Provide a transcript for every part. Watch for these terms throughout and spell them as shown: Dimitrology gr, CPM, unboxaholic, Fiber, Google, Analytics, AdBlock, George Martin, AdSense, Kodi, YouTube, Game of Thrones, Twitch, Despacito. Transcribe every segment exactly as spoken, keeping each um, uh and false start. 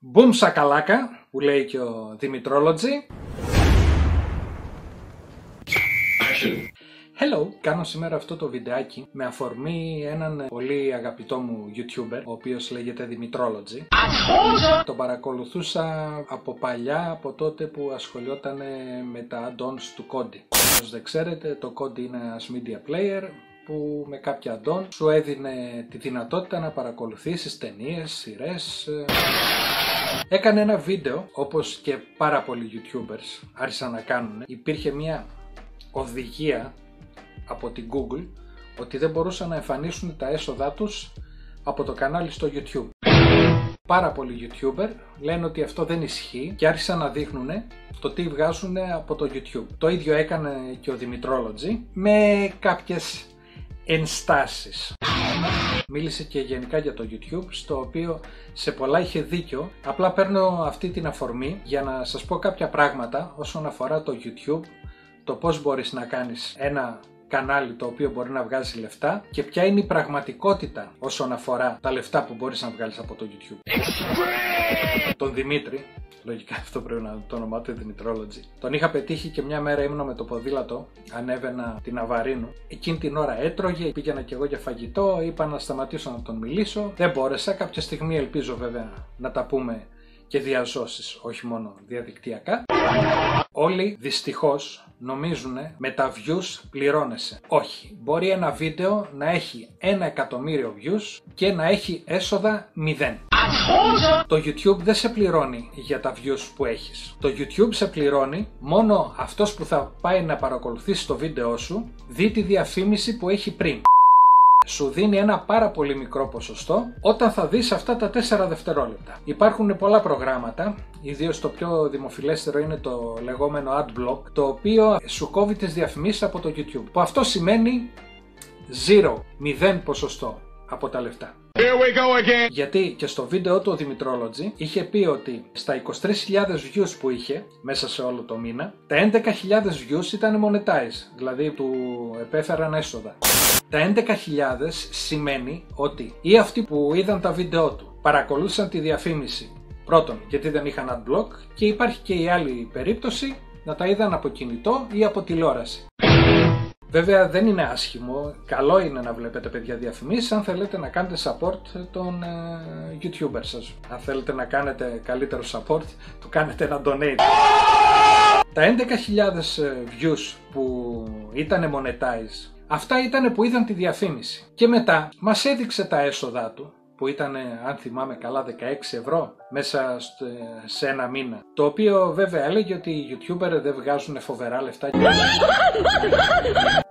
Μπουμ σακαλάκα, που λέει και ο Dimitrology. Hello! Κάνω σήμερα αυτό το βιντεάκι με αφορμή έναν πολύ αγαπητό μου YouTuber, ο οποίος λέγεται Dimitrology. Τον παρακολουθούσα από παλιά, από τότε που ασχολιόταν με τα add-ons του Kodi. Όπως δεν ξέρετε, το Kodi είναι ένας media player που με κάποια add-on σου έδινε τη δυνατότητα να παρακολουθήσεις ταινίες, σειρές. Έκανε ένα βίντεο, όπως και πάρα πολλοί YouTubers άρχισαν να κάνουν. Υπήρχε μια οδηγία από την Google ότι δεν μπορούσαν να εμφανίσουν τα έσοδά τους από το κανάλι στο YouTube. Πάρα πολλοί YouTuber λένε ότι αυτό δεν ισχύει και άρχισαν να δείχνουν το τι βγάζουν από το YouTube. Το ίδιο έκανε και ο Dimitrology με κάποιες ενστάσεις. Μίλησε και γενικά για το YouTube, στο οποίο σε πολλά είχε δίκιο. Απλά παίρνω αυτή την αφορμή για να σας πω κάποια πράγματα όσον αφορά το YouTube, το πώς μπορείς να κάνεις ένα κανάλι το οποίο μπορεί να βγάζει λεφτά και ποια είναι η πραγματικότητα όσον αφορά τα λεφτά που μπορείς να βγάλεις από το YouTube. Extreme! Τον Δημήτρη, λογικά αυτό πρέπει να το όνομά του, Dimitrology, τον είχα πετύχει και μια μέρα ήμουν με το ποδήλατο, ανέβαινα την Αβαρίνου. Εκείνη την ώρα έτρωγε, πήγαινα και εγώ για φαγητό, είπα να σταματήσω να τον μιλήσω. Δεν μπόρεσα, κάποια στιγμή ελπίζω βέβαια να τα πούμε και διαζώσεις, όχι μόνο διαδικτυακά. Όλοι δυστυχώς νομίζουν με τα views πληρώνεσαι. Όχι, μπορεί ένα βίντεο να έχει ένα εκατομμύριο views και να έχει έσοδα μηδέν. Το YouTube δεν σε πληρώνει για τα views που έχεις. Το YouTube σε πληρώνει μόνο αυτός που θα πάει να παρακολουθήσει το βίντεο σου δει τη διαφήμιση που έχει πριν. Σου δίνει ένα πάρα πολύ μικρό ποσοστό όταν θα δεις αυτά τα τέσσερα δευτερόλεπτα. Υπάρχουν πολλά προγράμματα, ιδίως το πιο δημοφιλέστερο είναι το λεγόμενο AdBlock, το οποίο σου κόβει τις διαφημίσεις από το YouTube. Που αυτό σημαίνει μηδέν ποσοστό από τα λεφτά. Here we go again. Γιατί και στο βίντεο του ο Dimitrology είχε πει ότι στα είκοσι τρεις χιλιάδες views που είχε μέσα σε όλο το μήνα, τα έντεκα χιλιάδες views ήταν monetized, δηλαδή του επέφεραν έσοδα. Τα έντεκα χιλιάδες σημαίνει ότι ή αυτοί που είδαν τα βίντεο του παρακολούθησαν τη διαφήμιση πρώτον γιατί δεν είχαν adblock, και υπάρχει και η άλλη περίπτωση να τα είδαν από κινητό ή από τηλεόραση. Βέβαια δεν είναι άσχημο, καλό είναι να βλέπετε παιδιά διαφημίσεις αν θέλετε να κάνετε support των ε, YouTuber σας. Αν θέλετε να κάνετε καλύτερο support, του κάνετε ένα donate. Τα έντεκα χιλιάδες views που ήταν monetized, αυτά ήταν που είδαν τη διαφήμιση. Και μετά μας έδειξε τα έσοδά του, που ήταν, αν θυμάμαι καλά, δεκαέξι ευρώ μέσα σε ένα μήνα. Το οποίο βέβαια έλεγε ότι οι YouTuber δεν βγάζουν φοβερά λεφτά.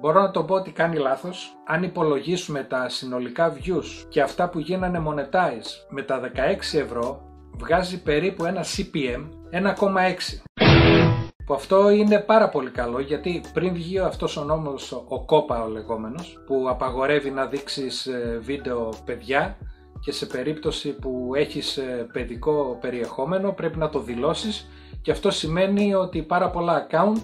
Μπορώ να το πω ότι κάνει λάθος. Αν υπολογίσουμε τα συνολικά views και αυτά που γίνανε monetize με τα δεκαέξι ευρώ, βγάζει περίπου ένα σι πι εμ ένα κόμμα έξι. Που αυτό είναι πάρα πολύ καλό, γιατί πριν βγει αυτός ο νόμος, ο κόπα ο λεγόμενος, που απαγορεύει να δείξεις βίντεο παιδιά και σε περίπτωση που έχεις παιδικό περιεχόμενο πρέπει να το δηλώσεις, και αυτό σημαίνει ότι πάρα πολλά account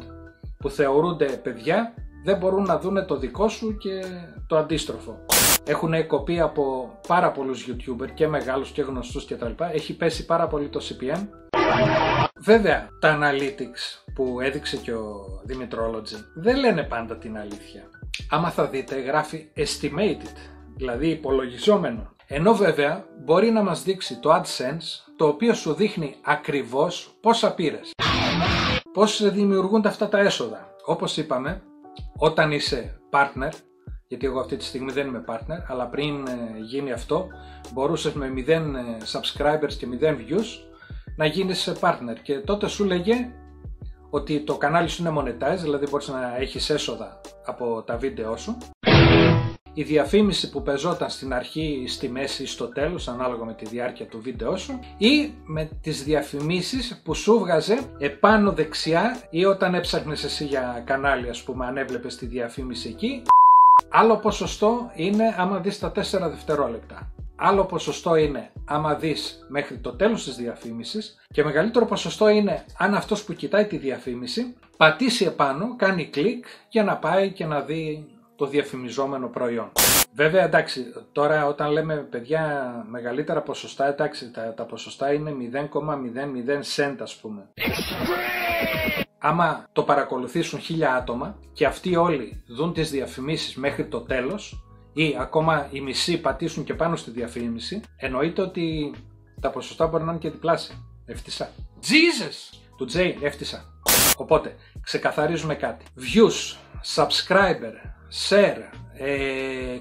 που θεωρούνται παιδιά δεν μπορούν να δούνε το δικό σου και το αντίστροφο. Έχουν κοπεί από πάρα πολλούς YouTuber και μεγάλους και γνωστούς κτλ. Έχει πέσει πάρα πολύ το σι πι εμ. Βέβαια, τα Analytics που έδειξε και ο Dimitrology δεν λένε πάντα την αλήθεια. Άμα θα δείτε, γράφει estimated, δηλαδή υπολογιζόμενο. Ενώ βέβαια μπορεί να μας δείξει το AdSense, το οποίο σου δείχνει ακριβώς πόσα πήρες, πώς δημιουργούνται αυτά τα έσοδα. Όπως είπαμε, όταν είσαι partner, γιατί εγώ αυτή τη στιγμή δεν είμαι partner, αλλά πριν γίνει αυτό μπορούσες με μηδέν subscribers και μηδέν views να γίνεις partner, και τότε σου λέγε ότι το κανάλι σου είναι monetized, δηλαδή μπορείς να έχεις έσοδα από τα βίντεο σου. Η διαφήμιση που παίζονταν στην αρχή, στη μέση ή στο τέλος, ανάλογα με τη διάρκεια του βίντεο σου, ή με τις διαφημίσεις που σου βγάζε επάνω δεξιά, ή όταν έψαχνες εσύ για κανάλι, ας πούμε, αν έβλεπες τη διαφήμιση εκεί. Άλλο ποσοστό είναι άμα δεις τα τέσσερα δευτερόλεπτα. Άλλο ποσοστό είναι άμα δεις μέχρι το τέλος της διαφήμισης, και μεγαλύτερο ποσοστό είναι αν αυτός που κοιτάει τη διαφήμιση πατήσει επάνω, κάνει κλικ για να πάει και να δει το διαφημιζόμενο προϊόν. Βέβαια, εντάξει, τώρα όταν λέμε παιδιά μεγαλύτερα ποσοστά, εντάξει, τα, τα ποσοστά είναι μηδέν κόμμα μηδέν μηδέν σεντ, ας πούμε. Extreme! Άμα το παρακολουθήσουν χίλια άτομα και αυτοί όλοι δουν τις διαφημίσεις μέχρι το τέλος ή ακόμα οι μισοί πατήσουν και πάνω στη διαφήμιση, εννοείται ότι τα ποσοστά μπορεί να είναι και διπλάσια. Έφτισα. Jesus! Του Τζέι έφτισα. Οπότε, ξεκαθαρίζουμε κάτι. Views, subscriber, share, ε,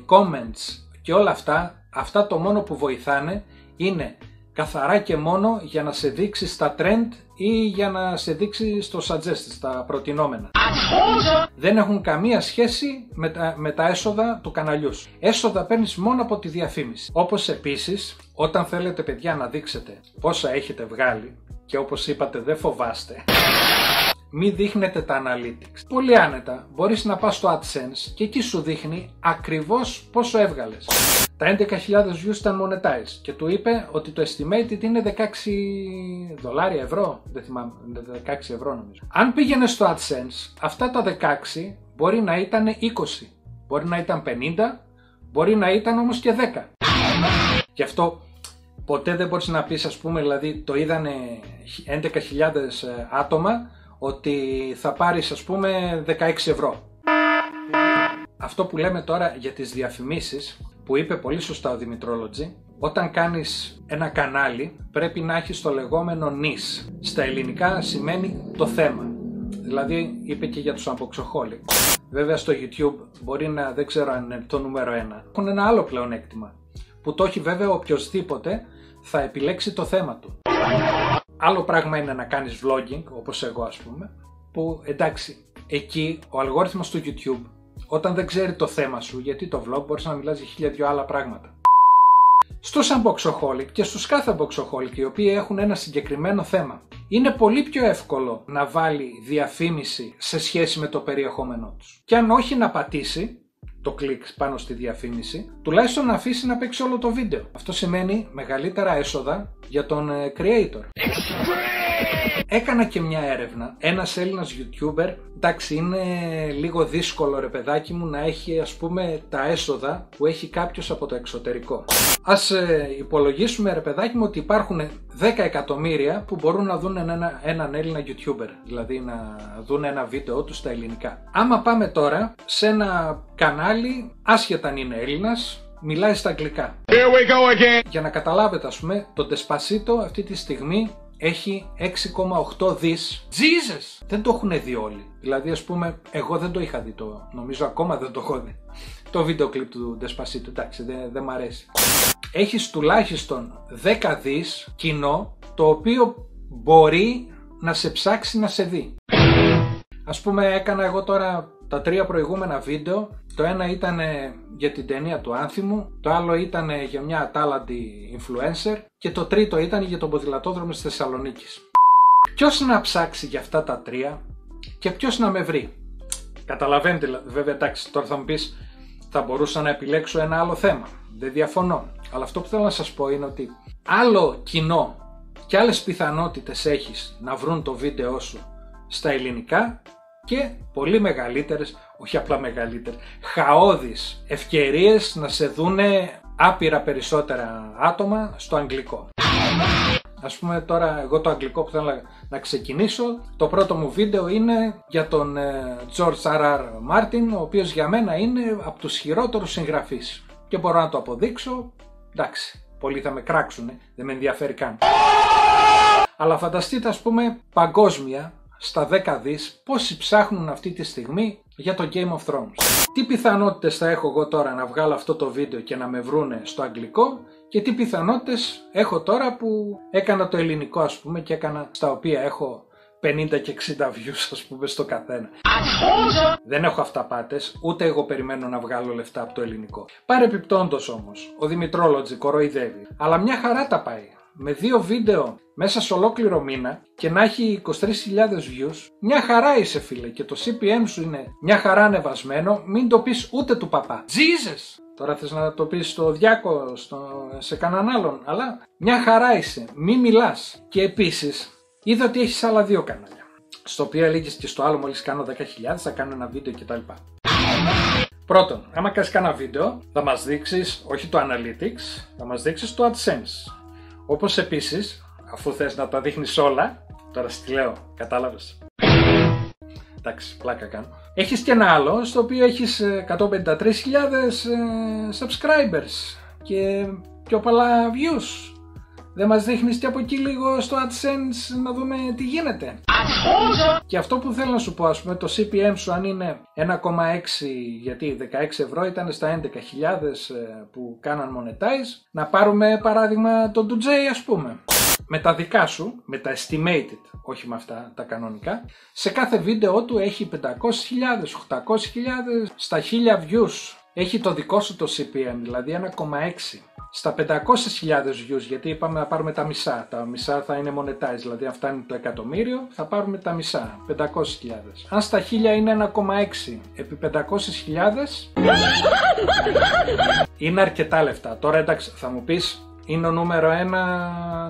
comments και όλα αυτά, αυτά το μόνο που βοηθάνε είναι καθαρά και μόνο για να σε δείξει στα trend ή για να σε δείξει στο suggest, στα προτινόμενα. Δεν έχουν καμία σχέση με τα, με τα έσοδα του καναλιού σου. Έσοδα παίρνεις μόνο από τη διαφήμιση. Όπως επίσης, όταν θέλετε παιδιά να δείξετε πόσα έχετε βγάλει και όπως είπατε δεν φοβάστε, μη δείχνετε τα Analytics. Πολύ άνετα μπορείς να πας στο AdSense και εκεί σου δείχνει ακριβώς πόσο έβγαλες. Τα έντεκα χιλιάδες views ήταν monetized και του είπε ότι το estimated είναι δεκαέξι δολάρια, ευρώ, δεν θυμάμαι, δεκαέξι ευρώ νομίζω. Αν πήγαινε στο AdSense, αυτά τα δεκαέξι μπορεί να ήταν είκοσι, μπορεί να ήταν πενήντα, μπορεί να ήταν όμως και δέκα. Γι' αυτό ποτέ δεν μπορείς να πεις, ας πούμε, δηλαδή το είδανε έντεκα χιλιάδες άτομα, ότι θα πάρεις, ας πούμε, δεκαέξι ευρώ. Αυτό που λέμε τώρα για τις διαφημίσεις, που είπε πολύ σωστά ο Dimitrology, όταν κάνεις ένα κανάλι πρέπει να έχεις το λεγόμενο niche. Στα ελληνικά σημαίνει το θέμα. Δηλαδή είπε και για τους αμποξοχόλικους. Βέβαια στο YouTube μπορεί να, δεν ξέρω αν είναι το νούμερο ένα. Έχουν ένα άλλο πλεονέκτημα, που το έχει βέβαια οποιοδήποτε θα επιλέξει το θέμα του. Άλλο πράγμα είναι να κάνεις vlogging, όπως εγώ ας πούμε, που εντάξει, εκεί ο αλγόριθμος του YouTube, όταν δεν ξέρει το θέμα σου, γιατί το vlog μπορείς να μιλάς για χίλια δυο άλλα πράγματα. Στους unboxaholic και στους κάθε unboxaholic, οι οποίοι έχουν ένα συγκεκριμένο θέμα, είναι πολύ πιο εύκολο να βάλει διαφήμιση σε σχέση με το περιεχόμενό τους. Και αν όχι να πατήσει το κλικ πάνω στη διαφήμιση, τουλάχιστον να αφήσει να παίξει όλο το βίντεο. Αυτό σημαίνει μεγαλύτερα έσοδα για τον creator. Extreme! Έκανα και μια έρευνα. Ένας Έλληνας YouTuber, εντάξει, είναι λίγο δύσκολο ρε παιδάκι μου να έχει, ας πούμε, τα έσοδα που έχει κάποιος από το εξωτερικό. Ας ε, υπολογίσουμε ρε παιδάκι μου ότι υπάρχουν δέκα εκατομμύρια που μπορούν να δουν ένα, έναν Έλληνα YouTuber, δηλαδή να δουν ένα βίντεο του στα ελληνικά. Άμα πάμε τώρα σε ένα κανάλι, άσχετα αν είναι Έλληνας, μιλάει στα αγγλικά. Here we go again. Για να καταλάβετε, ας πούμε, το Despacito αυτή τη στιγμή έχει έξι κόμμα οκτώ δις. Jesus! Δεν το έχουν δει όλοι. Δηλαδή, ας πούμε, εγώ δεν το είχα δει το, νομίζω ακόμα δεν το έχω δει, το βίντεο κλιπ του Despacito, εντάξει, δεν, δεν μ' αρέσει. Έχεις τουλάχιστον δέκα δις κοινό, το οποίο μπορεί να σε ψάξει να σε δει. Ας πούμε, έκανα εγώ τώρα τα τρία προηγούμενα βίντεο. Το ένα ήταν για την ταινία του Άνθιμου, το άλλο ήταν για μια ατάλλαντη influencer και το τρίτο ήταν για τον ποδηλατόδρομο της Θεσσαλονίκης. Ποιος να ψάξει για αυτά τα τρία και ποιος να με βρει? Καταλαβαίνετε, βέβαια, εντάξει, τώρα θα μου πεις θα μπορούσα να επιλέξω ένα άλλο θέμα. Δεν διαφωνώ. Αλλά αυτό που θέλω να σας πω είναι ότι άλλο κοινό και άλλες πιθανότητες έχεις να βρουν το βίντεο σου στα ελληνικά και πολύ μεγαλύτερες, όχι απλά μεγαλύτερες, χαώδεις ευκαιρίες να σε δούνε άπειρα περισσότερα άτομα στο αγγλικό. Ας πούμε τώρα εγώ το αγγλικό που θέλω να ξεκινήσω, το πρώτο μου βίντεο είναι για τον George αρ αρ. Martin, ο οποίος για μένα είναι από τους χειρότερους συγγραφείς. Και μπορώ να το αποδείξω, εντάξει, πολλοί θα με κράξουνε, δεν με ενδιαφέρει καν. Αλλά φανταστείτε, ας πούμε, παγκόσμια, στα δέκα δις, πόσοι ψάχνουν αυτή τη στιγμή για το Game of Thrones. Τι πιθανότητες θα έχω εγώ τώρα να βγάλω αυτό το βίντεο και να με βρούνε στο αγγλικό και τι πιθανότητες έχω τώρα που έκανα το ελληνικό, ας πούμε, και έκανα στα οποία έχω πενήντα και εξήντα views, ας πούμε, στο καθένα. Δεν έχω αυταπάτες, ούτε εγώ περιμένω να βγάλω λεφτά από το ελληνικό. Παρεπιπτόντος όμως, ο Dimitrology κοροϊδεύει, αλλά μια χαρά τα πάει. Με δύο βίντεο μέσα σε ολόκληρο μήνα και να έχει είκοσι τρεις χιλιάδες views, μια χαρά είσαι, φίλε, και το σι πι εμ σου είναι μια χαρά ανεβασμένο, μην το πεις ούτε του παπά. Jesus! Τώρα θες να το πεις στο Διάκο, στο... σε κανέναν άλλον, αλλά μια χαρά είσαι, μη μιλάς. Και επίσης, είδα ότι έχεις άλλα δύο κανάλια, στο οποίο έλεγες και στο άλλο μόλις κάνω δέκα χιλιάδες, θα κάνω ένα βίντεο κτλ. Πρώτον, άμα κάνεις κανένα βίντεο, θα μας δείξεις όχι το Analytics, θα μας δείξεις το AdSense. Όπως επίσης, αφού θες να τα δείχνεις όλα, τώρα στη λέω, κατάλαβες. Εντάξει, πλάκα κάνω. Έχεις και ένα άλλο, στο οποίο έχεις εκατόν πενήντα τρεις χιλιάδες subscribers και πιο πολλά views. Δεν μας δείχνεις και από εκεί λίγο στο AdSense να δούμε τι γίνεται. Και αυτό που θέλω να σου πω, ας πούμε, το σι πι εμ σου αν είναι ένα κόμμα έξι, γιατί δεκαέξι ευρώ ήταν στα έντεκα χιλιάδες που κάναν monetize, να πάρουμε παράδειγμα τον ντι τζέι ας πούμε. Με τα δικά σου, με τα estimated, όχι με αυτά τα κανονικά, σε κάθε βίντεο του έχει πεντακόσιες χιλιάδες, οκτακόσιες χιλιάδες, στα χίλια views έχει το δικό σου το σι πι εμ, δηλαδή ένα κόμμα έξι. Στα πεντακόσιες χιλιάδες views, γιατί είπαμε να πάρουμε τα μισά, τα μισά θα είναι monetize, δηλαδή αν φτάνει το εκατομμύριο θα πάρουμε τα μισά, πεντακόσιες χιλιάδες. Αν στα χίλια είναι ένα κόμμα έξι επί πεντακόσιες χιλιάδες είναι αρκετά λεφτά. Τώρα εντάξει θα μου πεις, είναι ο νούμερο ένα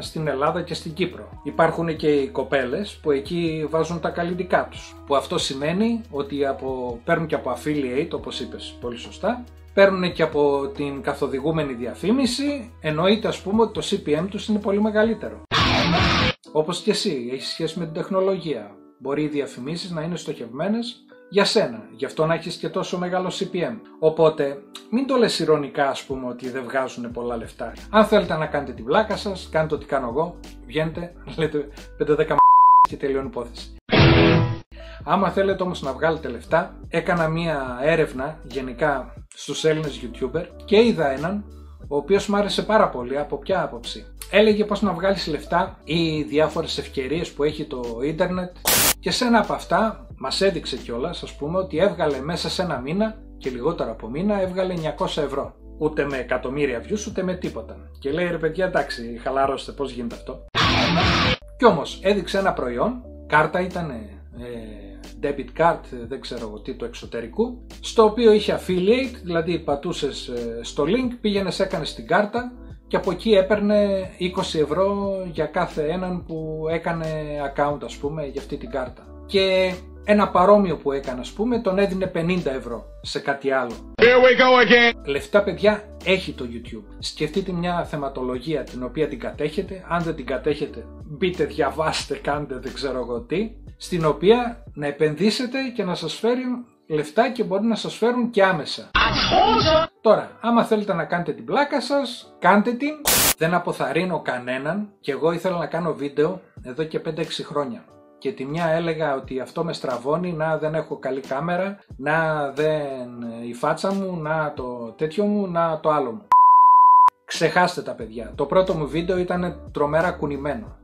στην Ελλάδα και στην Κύπρο. Υπάρχουν και οι κοπέλες που εκεί βάζουν τα καλλιτικά τους, που αυτό σημαίνει ότι από, παίρνουν και από affiliate, όπως είπες πολύ σωστά, παίρνουν και από την καθοδηγούμενη διαφήμιση, εννοείται ας πούμε ότι το σι πι εμ τους είναι πολύ μεγαλύτερο. Όπως και εσύ, έχει σχέση με την τεχνολογία. Μπορεί οι διαφημίσεις να είναι στοχευμένες για σένα, γι' αυτό να έχεις και τόσο μεγάλο σι πι εμ. Οπότε μην το λες ειρωνικά ας πούμε ότι δεν βγάζουν πολλά λεφτά. Αν θέλετε να κάνετε την πλάκα σας, κάντε ό,τι κάνω εγώ, βγαίνετε, λέτε πέντε δέκα μ*** και τελειώνει η υπόθεση. Άμα θέλετε όμως να βγάλετε λεφτά, έκανα μία έρευνα γενικά στους Έλληνες YouTuber και είδα έναν ο οποίος μου άρεσε πάρα πολύ. Από ποια άποψη? Έλεγε πως να βγάλεις λεφτά ή διάφορες ευκαιρίες που έχει το ίντερνετ και σε ένα από αυτά μας έδειξε κιόλας ας πούμε ότι έβγαλε μέσα σε ένα μήνα και λιγότερο από μήνα έβγαλε εννιακόσια ευρώ. Ούτε με εκατομμύρια views ούτε με τίποτα. Και λέει ρε παιδιά εντάξει χαλαρώστε πώς γίνεται αυτό. Κι όμως έδειξε ένα προϊόν, κάρτα ήτανε, ε, debit card, δεν ξέρω εγώ τι, το εξωτερικού, στο οποίο είχε affiliate, δηλαδή πατούσες στο link, πήγαινες, έκανες την κάρτα και από εκεί έπαιρνε είκοσι ευρώ για κάθε έναν που έκανε account ας πούμε για αυτή την κάρτα. Και ένα παρόμοιο που έκανε ας πούμε τον έδινε πενήντα ευρώ σε κάτι άλλο. Here we go again. Λεφτά παιδιά έχει το YouTube. Σκεφτείτε μια θεματολογία την οποία την κατέχετε, αν δεν την κατέχετε μπείτε, διαβάστε, κάντε δεν ξέρω εγώ τι, στην οποία να επενδύσετε και να σας φέρουν λεφτά και μπορεί να σας φέρουν και άμεσα. Τώρα, άμα θέλετε να κάνετε την πλάκα σας, κάντε την. Δεν αποθαρρύνω κανέναν και εγώ ήθελα να κάνω βίντεο εδώ και πέντε έξι χρόνια. Και τη μια έλεγα ότι αυτό με στραβώνει, να δεν έχω καλή κάμερα, να δεν η φάτσα μου, να το τέτοιο μου, να το άλλο μου. Ξεχάστε τα παιδιά. Το πρώτο μου βίντεο ήταν τρομερά κουνημένο.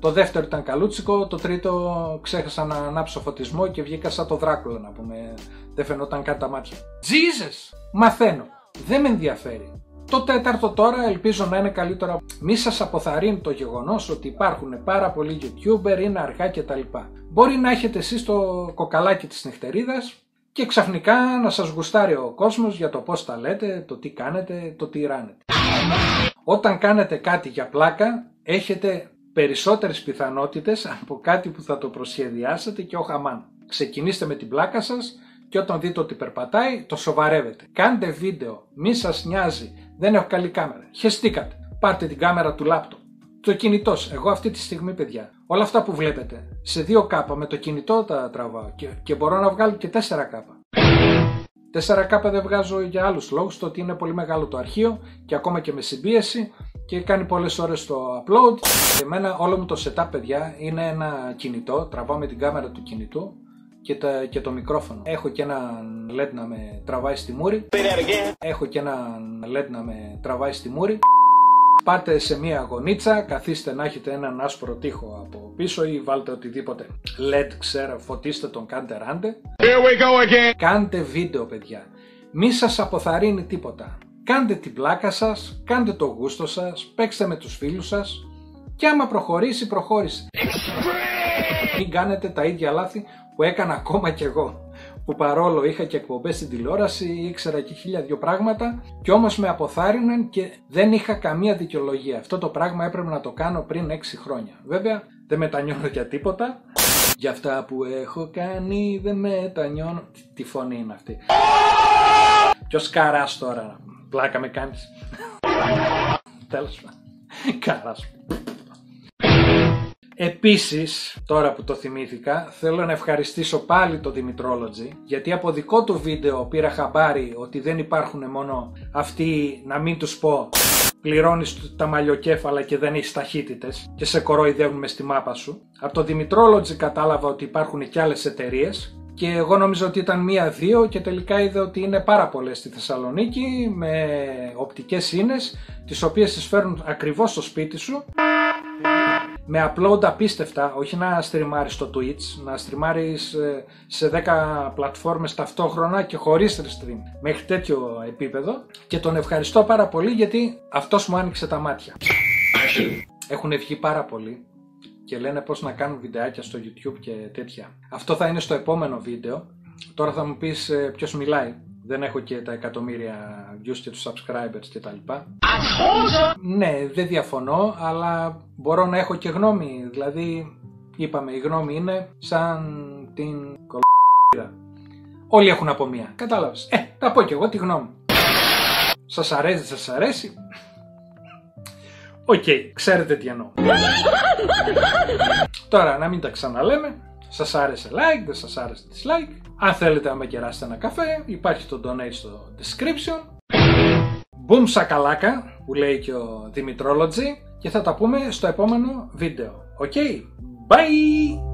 Το δεύτερο ήταν καλούτσικο, το τρίτο ξέχασα να ανάψω φωτισμό και βγήκα σαν το Δράκουλα να πούμε. Δεν φαινόταν καν τα μάτια. Jesus! Μαθαίνω. Δεν με ενδιαφέρει. Το τέταρτο τώρα ελπίζω να είναι καλύτερο. Μη σας αποθαρρύνει το γεγονός ότι υπάρχουν πάρα πολλοί YouTuber, είναι αργά κτλ. Μπορεί να έχετε εσείς το κοκαλάκι της νυχτερίδας και ξαφνικά να σας γουστάρει ο κόσμος για το πώς τα λέτε, το τι κάνετε, το τι ράνετε. Όταν κάνετε κάτι για πλάκα, έχετε περισσότερες πιθανότητες από κάτι που θα το προσχεδιάσετε και όχι αμάν. Ξεκινήστε με την πλάκα σας και όταν δείτε ότι περπατάει το σοβαρεύετε. Κάντε βίντεο, μη σας νοιάζει, δεν έχω καλή κάμερα. Χεστήκατε, πάρτε την κάμερα του λάπτοπ. Το κινητό, εγώ αυτή τη στιγμή παιδιά, όλα αυτά που βλέπετε σε δύο κάπα με το κινητό τα τραβάω και, και μπορώ να βγάλω και τέσσερα κάπα. τέσσερα κάπα δεν βγάζω για άλλους λόγους, το ότι είναι πολύ μεγάλο το αρχείο και ακόμα και με συμπίεση και κάνει πολλές ώρες το upload. Εμένα όλο μου το setup παιδιά είναι ένα κινητό, τραβάω με την κάμερα του κινητού και, τα, και το μικρόφωνο. Έχω και ένα ελ ι ντι να με τραβάει στη μούρη. Έχω και ένα ελ ι ντι να με τραβάει στη μούρη. Πάτε σε μία γωνίτσα, καθίστε να έχετε έναν άσπρο τοίχο από πίσω ή βάλτε οτιδήποτε ελ ι ντι, ξέρω, φωτίστε τον, κάντε ράντε. Κάντε βίντεο παιδιά, μη σας αποθαρρύνει τίποτα. Κάντε την πλάκα σας, κάντε το γούστο σας, παίξτε με τους φίλους σας και άμα προχωρήσει, προχώρησε. Μην κάνετε τα ίδια λάθη που έκανα ακόμα κι εγώ, που παρόλο είχα και εκπομπές στην τηλεόραση, ήξερα και χίλια δυο πράγματα και όμως με αποθάρρυναν και δεν είχα καμία δικαιολογία. Αυτό το πράγμα έπρεπε να το κάνω πριν έξι χρόνια. Βέβαια δεν μετανιώνω για τίποτα. Για αυτά που έχω κάνει δεν μετανιώνω. Τι φωνή είναι αυτή. Ποιος καράς τώρα, πλάκα με κάνεις. Τέλος πάντων. Καράς. Επίσης, τώρα που το θυμήθηκα, θέλω να ευχαριστήσω πάλι το Dimitrology, γιατί από δικό του βίντεο πήρα χαμπάρι ότι δεν υπάρχουν μόνο αυτοί, να μην τους πω, πληρώνεις τα μαλλιοκέφαλα και δεν έχεις ταχύτητες και σε κοροϊδεύουν μες στη μάπα σου. Από το Dimitrology κατάλαβα ότι υπάρχουν και άλλες εταιρείες και εγώ νόμιζα ότι ήταν μία-δύο και τελικά είδα ότι είναι πάρα πολλές στη Θεσσαλονίκη με οπτικές ίνες, τις οποίες τις φέρνουν ακριβώς στο σπίτι σου. Με upload απίστευτα, όχι να στριμάρεις στο Twitch, να στριμάρεις σε δέκα πλατφόρμες ταυτόχρονα και χωρίς restream, μέχρι τέτοιο επίπεδο. Και τον ευχαριστώ πάρα πολύ γιατί αυτός μου άνοιξε τα μάτια. Έχουν βγει πάρα πολύ και λένε πώς να κάνουν βιντεάκια στο YouTube και τέτοια. Αυτό θα είναι στο επόμενο βίντεο. Τώρα θα μου πεις ποιος μιλάει. Δεν έχω και τα εκατομμύρια views και τους subscribers και τα λοιπά. Ναι, δεν διαφωνώ, αλλά μπορώ να έχω και γνώμη. Δηλαδή, είπαμε, η γνώμη είναι σαν την κολ*****. Όλοι έχουν από μία, κατάλαβες. Ε, θα πω και εγώ τη γνώμη. Σας αρέσει, σας αρέσει. Οκ, okay, ξέρετε τι εννοώ. Τώρα, να μην τα ξαναλέμε. Σας άρεσε like, δεν σας άρεσε dislike. Αν θέλετε να με κεράσετε ένα καφέ, υπάρχει το donate στο description. Boom σακαλάκα, που λέει και ο Dimitrology, και θα τα πούμε στο επόμενο βίντεο. Οκ, okay, bye!